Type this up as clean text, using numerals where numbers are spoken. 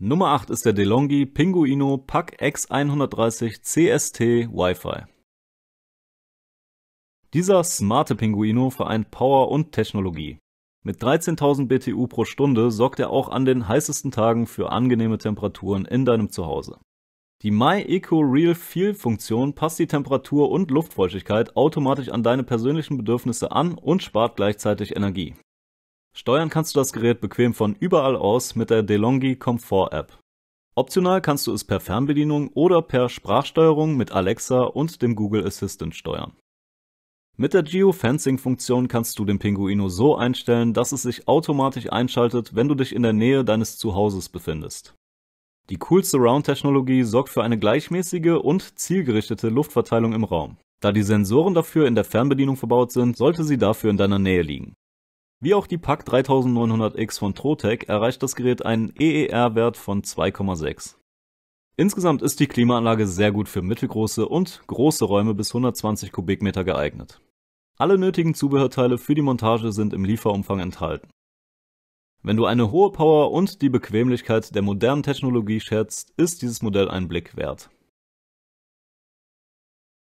Nummer 8 ist der De'Longhi Pinguino PAC X130 CST WiFi. Dieser smarte Pinguino vereint Power und Technologie. Mit 13.000 BTU pro Stunde sorgt er auch an den heißesten Tagen für angenehme Temperaturen in deinem Zuhause. Die MyEcoRealFeel-Funktion passt die Temperatur und Luftfeuchtigkeit automatisch an deine persönlichen Bedürfnisse an und spart gleichzeitig Energie. Steuern kannst du das Gerät bequem von überall aus mit der DeLonghi Comfort App. Optional kannst du es per Fernbedienung oder per Sprachsteuerung mit Alexa und dem Google Assistant steuern. Mit der Geofencing-Funktion kannst du den Pinguino so einstellen, dass es sich automatisch einschaltet, wenn du dich in der Nähe deines Zuhauses befindest. Die Cool Surround-Technologie sorgt für eine gleichmäßige und zielgerichtete Luftverteilung im Raum. Da die Sensoren dafür in der Fernbedienung verbaut sind, sollte sie dafür in deiner Nähe liegen. Wie auch die PAC 3900X von Trotec erreicht das Gerät einen EER-Wert von 2,6. Insgesamt ist die Klimaanlage sehr gut für mittelgroße und große Räume bis 120 Kubikmeter geeignet. Alle nötigen Zubehörteile für die Montage sind im Lieferumfang enthalten. Wenn du eine hohe Power und die Bequemlichkeit der modernen Technologie schätzt, ist dieses Modell einen Blick wert.